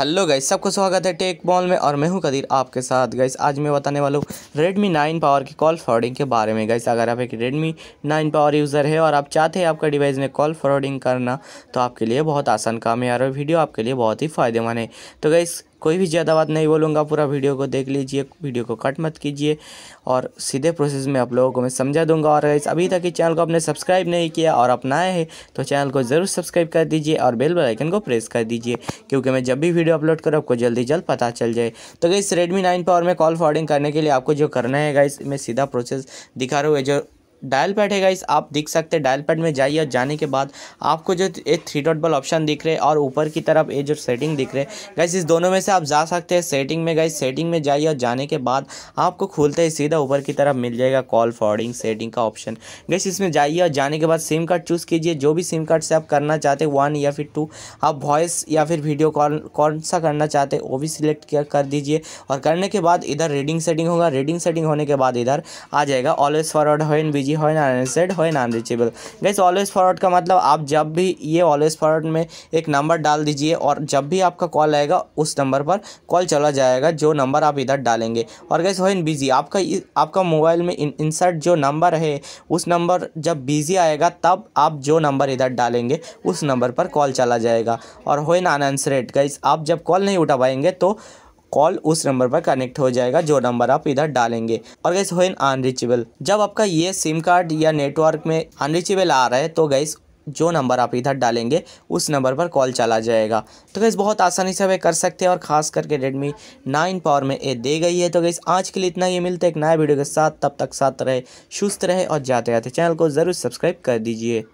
Hello guys, सबको स्वागत है टेक मॉल में और मैं हूं कदीर आपके साथ। गाइस आज मैं बताने वाला हूं Redmi 9 पावर की कॉल फॉरवर्डिंग के बारे में। गाइस अगर आप एक Redmi 9 पावर यूज़र है और आप चाहते हैं आपका डिवाइस में कॉल फॉरवर्डिंग करना तो आपके लिए बहुत आसान काम है और वीडियो आपके लिए बहुत ही फ़ायदेमंद है। तो गाइस कोई भी ज़्यादा बात नहीं बोलूँगा, पूरा वीडियो को देख लीजिए, वीडियो को कट मत कीजिए और सीधे प्रोसेस में आप लोगों को मैं समझा दूंगा। और गाइस अभी तक इस चैनल को आपने सब्सक्राइब नहीं किया और अपनाया है तो चैनल को ज़रूर सब्सक्राइब कर दीजिए और बेल आइकन को प्रेस कर दीजिए, क्योंकि मैं जब भी वीडियो अपलोड करूँ आपको जल्द पता चल जाए। तो गाइस Redmi 9 पावर में कॉल फॉरवर्डिंग करने के लिए आपको जो करना है गाइस, मैं सीधा प्रोसेस दिखा रहा हूँ। जो डायल पैड है गाइस आप देख सकते हैं, डायल पैड में जाइए और जाने के बाद आपको जो एक थ्री डॉट वाला ऑप्शन दिख रहे हैं और ऊपर की तरफ ये जो सेटिंग दिख रहे हैं गाइस, इस दोनों में से आप जा सकते हैं सेटिंग में। गाइस सेटिंग में जाइए और जाने के बाद आपको खुलते ही सीधा ऊपर की तरफ मिल जाएगा कॉल फॉरवर्डिंग सेटिंग का ऑप्शन। गाइस इसमें जाइए और जाने के बाद सिम कार्ड चूज़ कीजिए, जो भी सिम कार्ड से आप करना चाहते हैं, 1 या फिर 2, आप वॉइस या फिर वीडियो कॉल कौन सा करना चाहते हैं वो भी सिलेक्ट कर दीजिए। और करने के बाद इधर रीडिंग सेटिंग होगा, रीडिंग सेटिंग होने के बाद इधर आ जाएगा ऑलवेज फॉरवर्ड होन बीजी है ना अनसेट है ना अनरीचेबल। गाइस ऑलवेज फॉरवर्ड का मतलब आप जब भी ये ऑलवेज फॉरवर्ड में एक नंबर डाल दीजिए और जब भी आपका कॉल आएगा उस नंबर पर कॉल चला जाएगा जो नंबर आप इधर डालेंगे। और गाइस होन बिजी आपका मोबाइल में इंसर्ट जो नंबर है उस नंबर जब बिजी आएगा तब आप जो नंबर इधर डालेंगे उस नंबर पर कॉल चला जाएगा। और होन अनसेट गाइस आप जब कॉल नहीं उठा पाएंगे तो कॉल उस नंबर पर कनेक्ट हो जाएगा जो नंबर आप इधर डालेंगे। और गाइस होन अनरीचेबल जब आपका ये सिम कार्ड या नेटवर्क में अनरीचेबल आ रहा है तो गाइस जो नंबर आप इधर डालेंगे उस नंबर पर कॉल चला जाएगा। तो गाइस बहुत आसानी से वे कर सकते हैं और ख़ास करके Redmi 9 पावर में ये दे गई है। तो गाइस आज के लिए इतना ही, मिलते एक नया वीडियो के साथ, तब तक साथ रहे, सुस्त रहे और जाते जाते चैनल को ज़रूर सब्सक्राइब कर दीजिए।